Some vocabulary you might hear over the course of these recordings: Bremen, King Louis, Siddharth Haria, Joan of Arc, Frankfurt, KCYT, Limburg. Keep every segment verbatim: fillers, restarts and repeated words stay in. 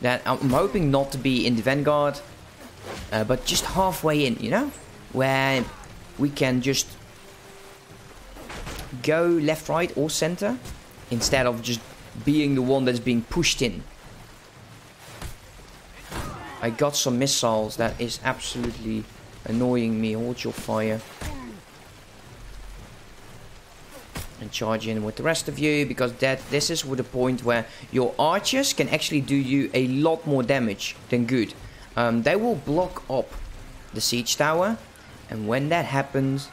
that I'm hoping not to be in the vanguard, uh, but just halfway in, you know, where we can just go left, right, or center, instead of just being the one that's being pushed in. I got some missiles, that is absolutely annoying me. Hold your fire. And charge in with the rest of you, because that this is the point where your archers can actually do you a lot more damage than good. Um, they will block up the siege tower, and when that happens,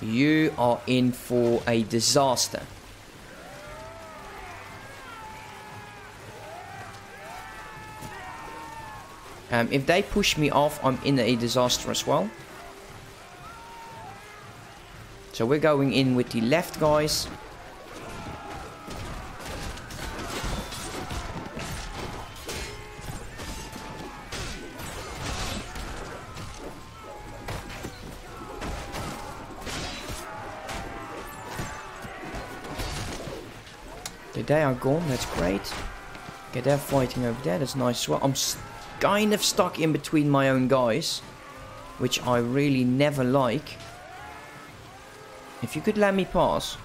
you are in for a disaster. Um, if they push me off, I'm in a disaster as well. So we're going in with the left, guys. They are gone, that's great. Okay, they're fighting over there, that's nice as well. I'm kind of stuck in between my own guys, which I really never like. If you could let me pass,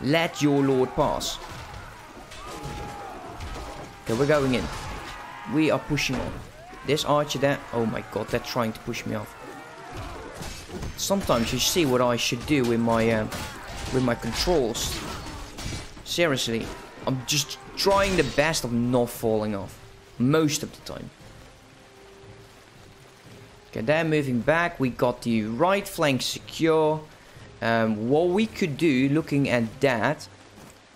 let your lord pass. Okay, we're going in. We are pushing on. This archer there, oh my god, they're trying to push me off. Sometimes you see what I should do with my, uh, with my controls. Seriously, I'm just trying the best of not falling off, most of the time. Okay, they're moving back. We got the right flank secure. Um, what we could do, looking at that,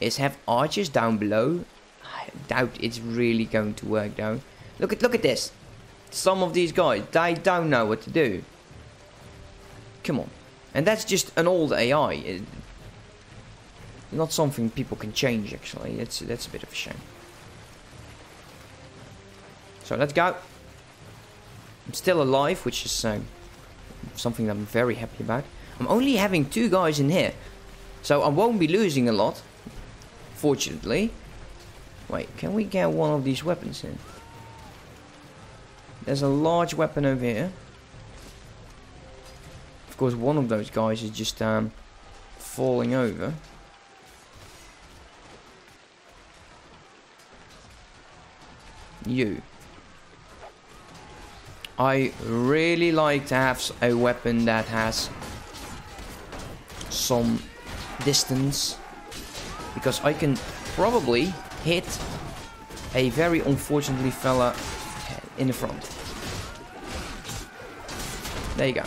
is have archers down below. I doubt it's really going to work though. Look at look at this. Some of these guys, they don't know what to do. Come on. And that's just an old A I. It, not something people can change, actually. That's, that's a bit of a shame. So let's go. I'm still alive, which is uh, something that I'm very happy about. I'm only having two guys in here, so I won't be losing a lot, fortunately. Wait, can we get one of these weapons in? There's a large weapon over here. Of course, one of those guys is just um, falling over. You. I really like to have a weapon that has some distance, because I can probably hit a very unfortunately fella in the front. There you go.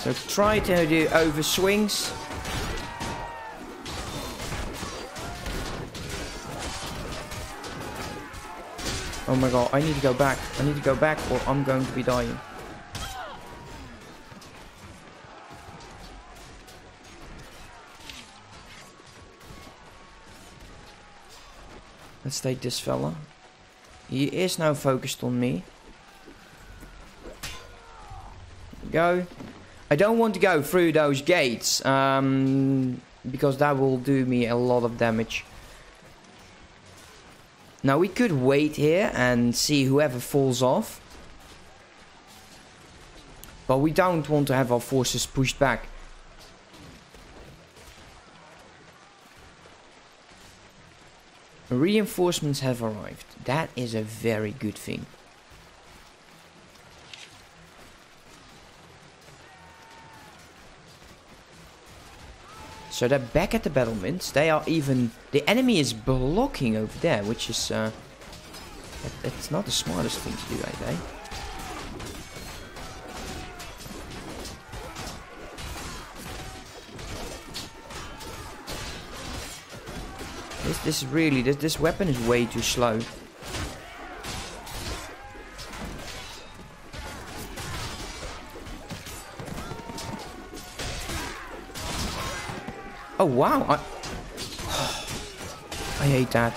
So try to do over swings. Oh my god, I need to go back. I need to go back or I'm going to be dying. Let's take this fella. He is now focused on me. Go. I don't want to go through those gates, um, because that will do me a lot of damage. Now we could wait here and see whoever falls off. But we don't want to have our forces pushed back. Reinforcements have arrived. That is a very good thing. So they're back at the battlements. They are even... The enemy is blocking over there, which is... Uh, that, that's not the smartest thing to do, are they? This, this is really... This, this weapon is way too slow. Oh wow, I, I hate that.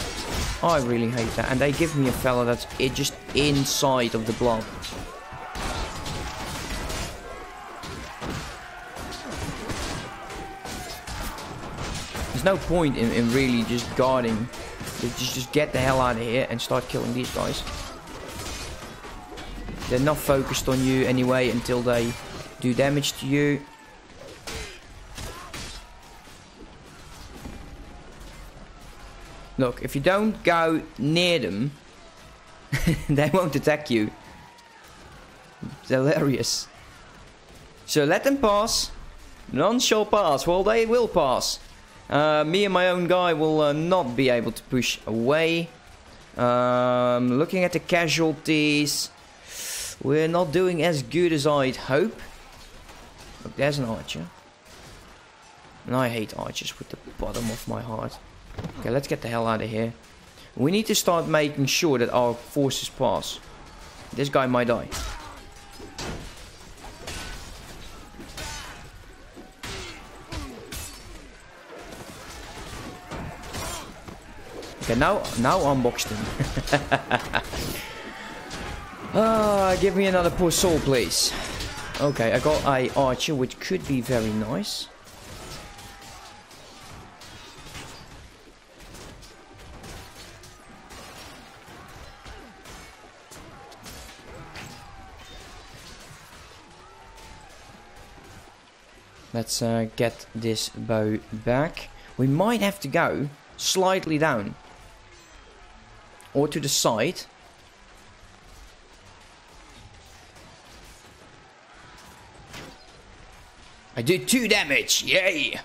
I really hate that. And they give me a fella that's just inside of the blob. There's no point in, in really just guarding. Just, just get the hell out of here and start killing these guys. They're not focused on you anyway until they do damage to you. Look, if you don't go near them, they won't attack you. It's hilarious. So let them pass. None shall pass. Well, they will pass. Uh, me and my own guy will uh, not be able to push away. Um, looking at the casualties, we're not doing as good as I'd hope. Look, there's an archer. And I hate archers with the bottom of my heart. Okay, let's get the hell out of here. We need to start making sure that our forces pass. This guy might die. Okay, now, now unbox him. Ah, give me another poor soul, please. Okay, I got an archer, which could be very nice. Let's uh, get this bow back. We might have to go slightly down. Or to the side. I do two damage, yay!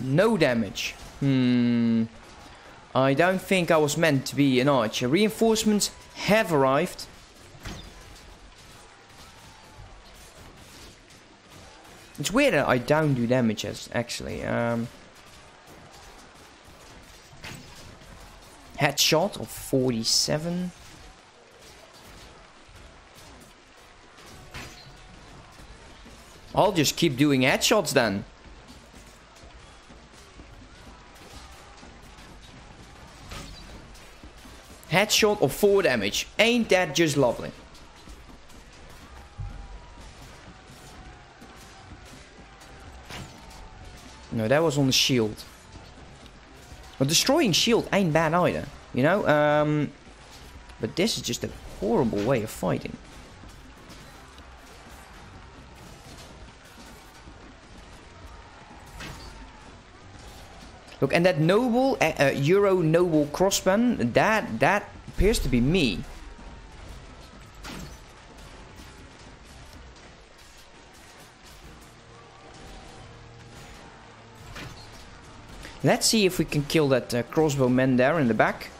No damage. Hmm. I don't think I was meant to be an archer. Reinforcements have arrived. It's weird that I don't do damage, actually. Um, headshot of forty-seven. I'll just keep doing headshots then. Headshot or four damage. Ain't that just lovely? No, that was on the shield. But destroying shield ain't bad either, you know? Um, but this is just a horrible way of fighting. Look, and that noble, uh, Euro noble crossband, that, that appears to be me. Let's see if we can kill that uh, crossbowman there in the back.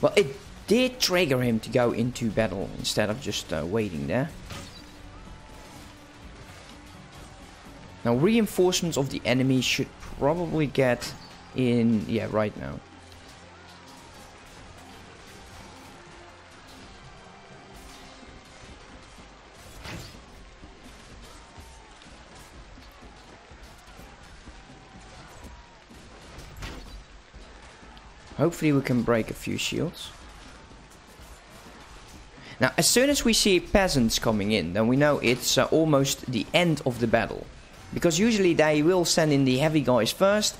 Well, it did trigger him to go into battle instead of just uh, waiting there. Now, reinforcements of the enemy should probably get in, yeah, right now. Hopefully we can break a few shields. Now, as soon as we see peasants coming in, then we know it's uh, almost the end of the battle. Because usually they will send in the heavy guys first.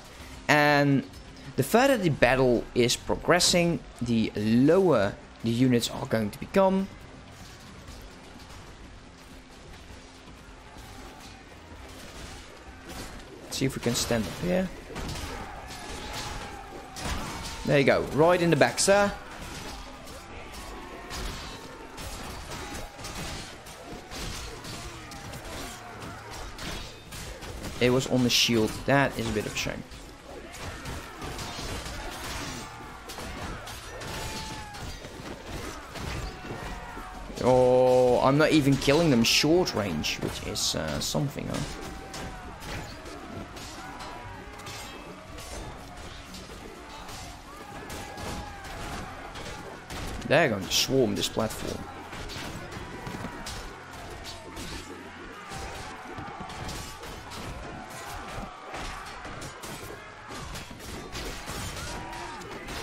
And the further the battle is progressing, the lower the units are going to become. Let's see if we can stand up here. There you go, right in the back, sir. It was on the shield. That is a bit of a shame. Oh, I'm not even killing them short range, which is uh, something, huh? They're going to swarm this platform.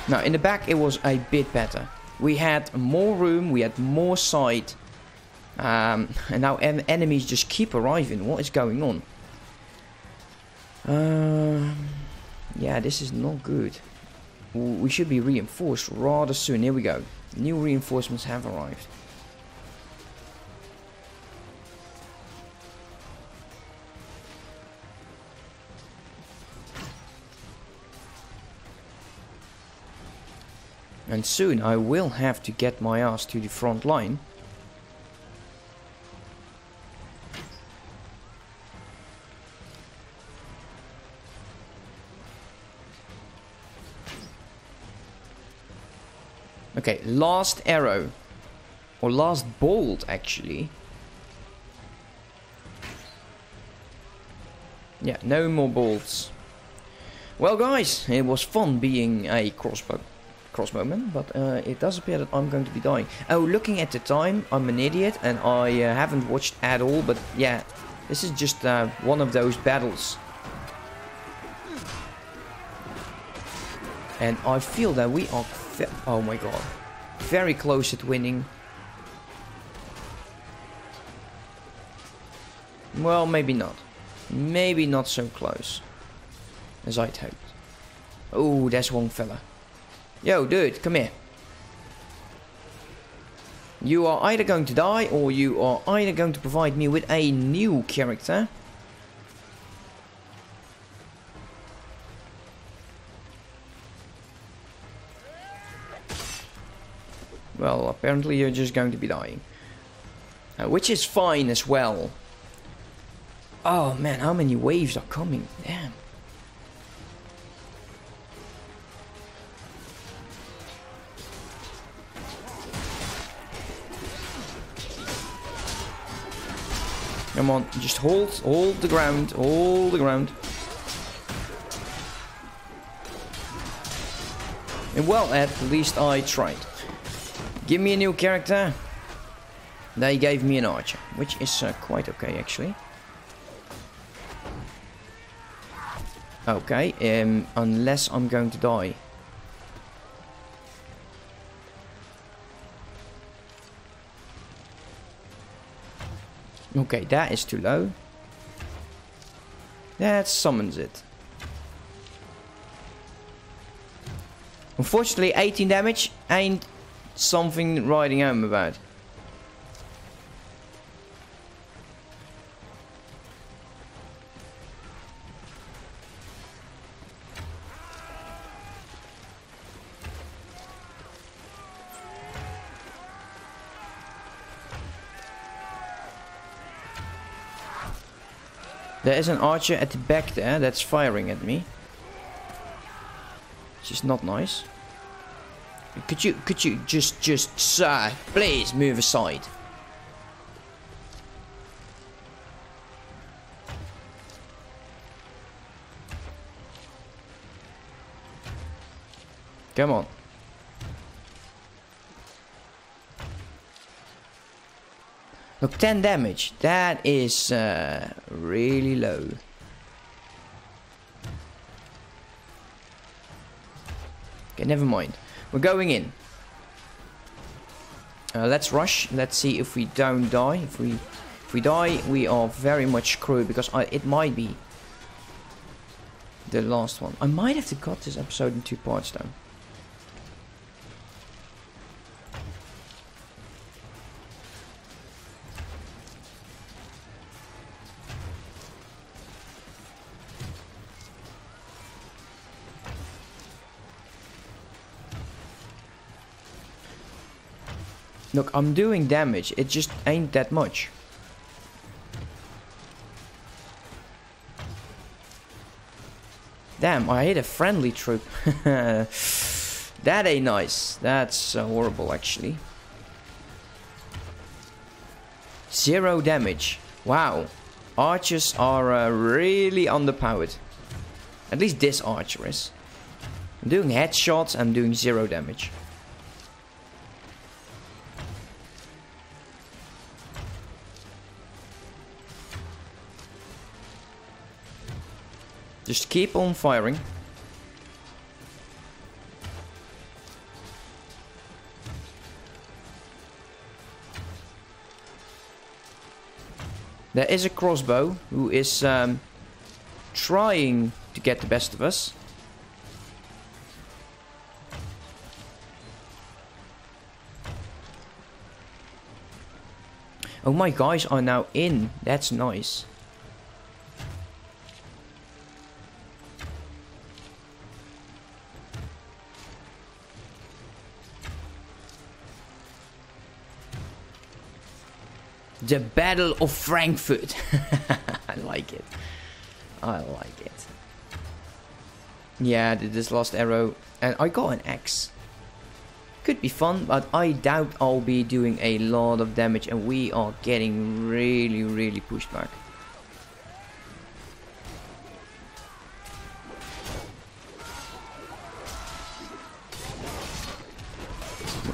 Now, in the back it was a bit better. We had more room, we had more sight. Um, and now en enemies just keep arriving. What is going on? Um, yeah, this is not good. We should be reinforced rather soon. Here we go. New reinforcements have arrived. And soon I will have to get my ass to the front line. Okay, last arrow. Or last bolt, actually. Yeah, no more bolts. Well, guys, it was fun being a crossbow. Crossbowman, but uh, it does appear that I'm going to be dying. Oh, looking at the time, I'm an idiot and I uh, haven't watched at all, but yeah, this is just uh, one of those battles. And I feel that we are, oh my god, very close at winning. Well, maybe not. Maybe not so close as I'd hoped. Oh, there's one fella. Yo, dude, come here. You are either going to die or you are either going to provide me with a new character. Well, apparently you're just going to be dying. Uh, which is fine as well. Oh man, how many waves are coming? Damn. Come on, just hold, hold the ground, hold the ground. And well, at least I tried. Give me a new character. They gave me an archer, which is uh, quite okay, actually. Okay, um, unless I'm going to die. Okay, that is too low. That summons it. Unfortunately, eighteen damage ain't something riding home about. There is an archer at the back there that's firing at me, which is not nice. Could you, could you just, just, sir, please move aside. Come on. Look, ten damage. That is uh, really low. Okay, never mind. We're going in. Uh, let's rush. Let's see if we don't die. If we, if we die, we are very much screwed because I, it might be the last one. I might have to cut this episode in two parts though. Look, I'm doing damage, it just ain't that much. Damn, I hit a friendly troop. That ain't nice. That's uh, horrible, actually. Zero damage. Wow. Archers are uh, really underpowered. At least this archer is. I'm doing headshots, I'm doing zero damage. Just keep on firing. There is a crossbow who is um, trying to get the best of us. Oh, my guys are now in. That's nice. The Battle of Frankfurt. I like it. I like it. Yeah, this last arrow. And I got an axe. Could be fun, but I doubt I'll be doing a lot of damage. And we are getting really, really pushed back.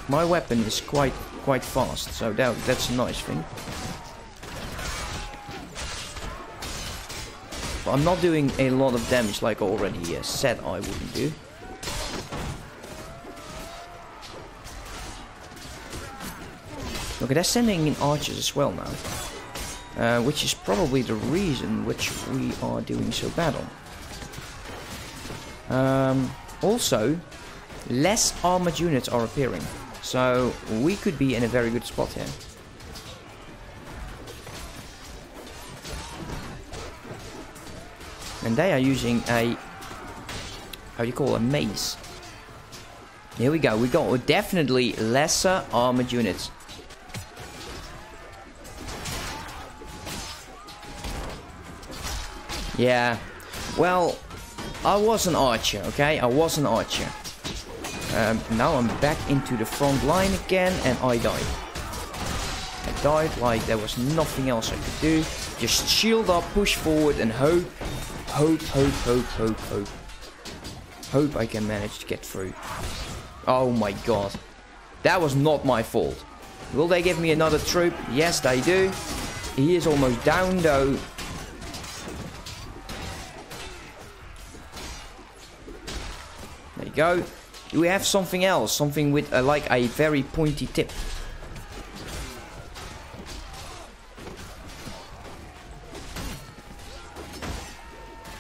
My weapon is quite... quite fast, so that, that's a nice thing. But I'm not doing a lot of damage like I already uh, said I wouldn't do. Okay, they're sending in archers as well now. Uh, which is probably the reason which we are doing so bad on. Um, also, less armored units are appearing. So, we could be in a very good spot here. And they are using a... how do you call it? A mace. Here we go. We got definitely lesser armored units. Yeah. Well, I was an archer, okay? I was an archer. Um, now I'm back into the front line again, and I died. I died like there was nothing else I could do. Just shield up, push forward, and hope, hope, hope, hope, hope, hope. Hope I can manage to get through. Oh my god. That was not my fault. Will they give me another troop? Yes, they do. He is almost down, though. There you go. Do we have something else? Something with uh, like a very pointy tip.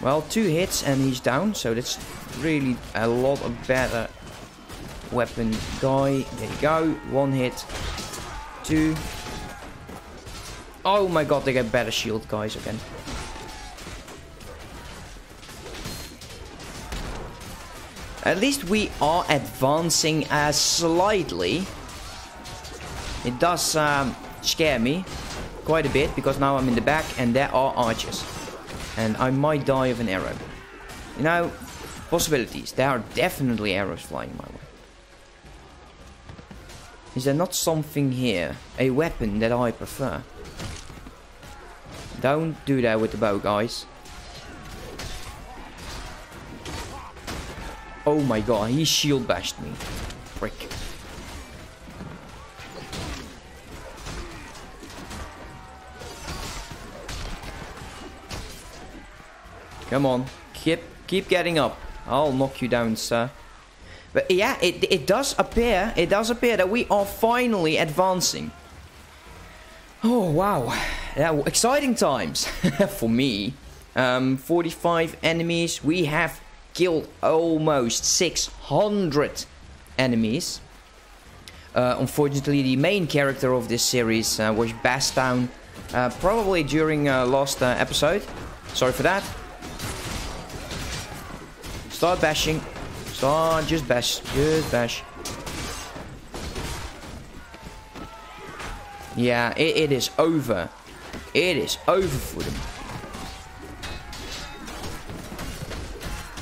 Well, two hits and he's down, so that's really a lot of better weapon guy. There you go. One hit. Two. Oh my god, they get better shield guys again. At least we are advancing uh, slightly. It does um, scare me quite a bit, because now I'm in the back and there are archers. And I might die of an arrow. You know, possibilities. There are definitely arrows flying my way. Is there not something here? A weapon that I prefer. Don't do that with the bow, guys. Oh my god, he shield bashed me. Prick. Come on. Keep keep getting up. I'll knock you down, sir. But yeah, it it does appear, it does appear that we are finally advancing. Oh wow. Yeah, exciting times for me. Um forty-five enemies. We have killed almost six hundred enemies. Uh, unfortunately, the main character of this series uh, was Bass Town, uh, probably during uh, last uh, episode. Sorry for that. Start bashing. Start, just bash, just bash. Yeah, it, it is over. It is over for them.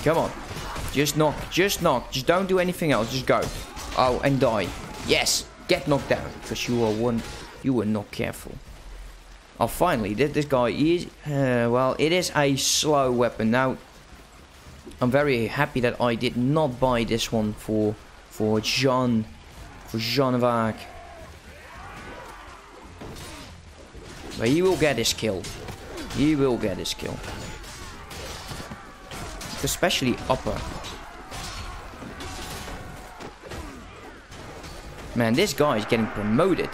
Come on. Just knock. Just knock. Just don't do anything else. Just go. Oh, and die. Yes. Get knocked down. Because you are one. You were not careful. Oh, finally. This guy is... Uh, well, it is a slow weapon. Now, I'm very happy that I did not buy this one for... For Jean. For Joan of Arc. But he will get his kill. He will get his kill. especially upper. Man, this guy is getting promoted.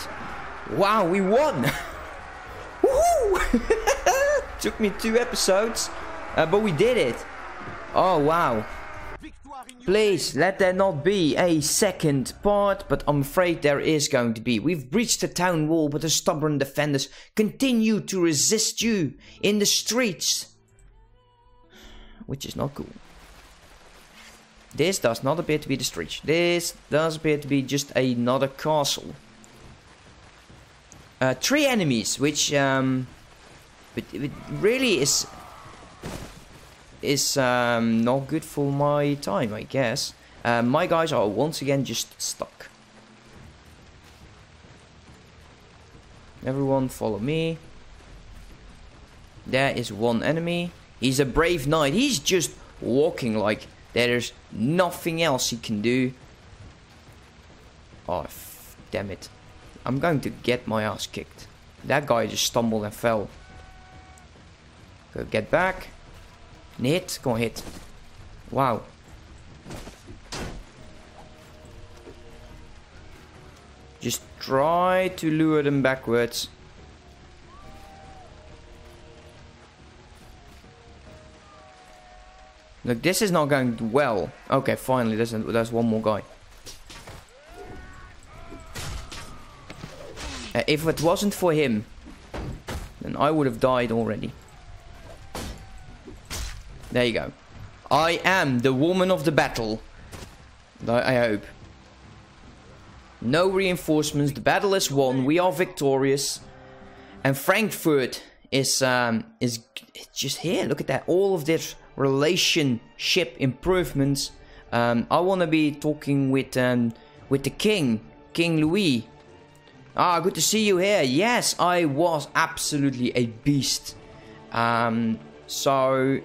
Wow, we won! Woohoo! Took me two episodes, uh, but we did it. Oh, wow. Please, let there not be a second part, but I'm afraid there is going to be. We've breached the town wall, but the stubborn defenders continue to resist you in the streets. Which is not cool. This does not appear to be the streets. This does appear to be just another castle. Uh, three enemies, which um, it, it really is... is um, not good for my time, I guess. Uh, my guys are once again just stuck. Everyone follow me. There is one enemy. He's a brave knight. He's just walking like there's nothing else he can do. Oh, f- damn it. I'm going to get my ass kicked. That guy just stumbled and fell. Go get back. Hit, go on, hit. Wow. Just try to lure them backwards. Look, this is not going well. Okay, finally, there's, there's one more guy. Uh, if it wasn't for him, then I would have died already. There you go. I am the woman of the battle. I hope. No reinforcements. The battle is won. We are victorious. And Frankfurt is um is just here. Look at that. All of this relationship improvements. Um, I want to be talking with um with the king, King Louis. Ah, good to see you here. Yes, I was absolutely a beast. Um, so.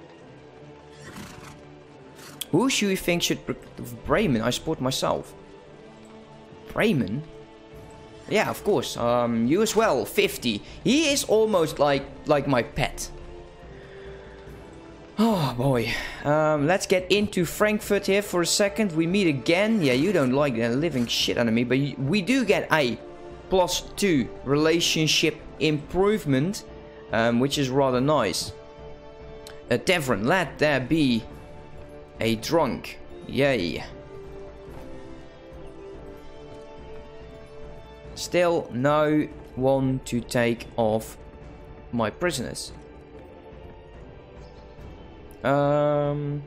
Who should you think should... Bremen, I support myself. Bremen? Yeah, of course. Um, you as well, fifty. He is almost like like my pet. Oh, boy. Um, let's get into Frankfurt here for a second. We meet again. Yeah, you don't like the living shit out of me, but you, we do get a plus two relationship improvement, um, which is rather nice. A tavern, let there be... a drunk. Yay. Still no one to take off my prisoners. Um,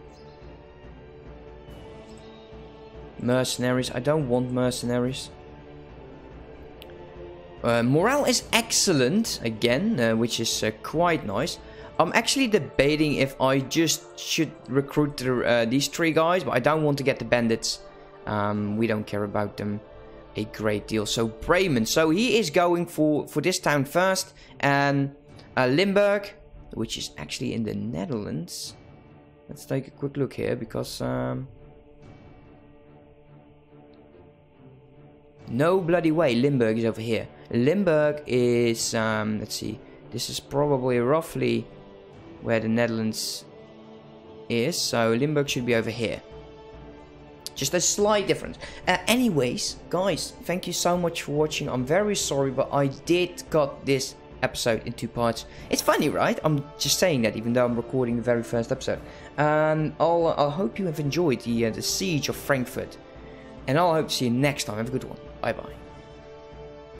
mercenaries. I don't want mercenaries. Uh, morale is excellent again, uh, which is uh, quite nice. I'm actually debating if I just should recruit the, uh, these three guys, but I don't want to get the bandits. Um, we don't care about them a great deal. So Bremen, so he is going for, for this town first, and uh, Limburg, which is actually in the Netherlands. Let's take a quick look here, because... Um, no bloody way, Limburg is over here. Limburg is, um, let's see, this is probably roughly... where the Netherlands is, so Limburg should be over here. Just a slight difference. Uh, anyways, guys, thank you so much for watching. I'm very sorry, but I did cut this episode in two parts. It's funny, right? I'm just saying that, even though I'm recording the very first episode. Um, I'll, I'll hope you have enjoyed the, uh, the siege of Frankfurt. And I'll hope to see you next time. Have a good one. Bye-bye.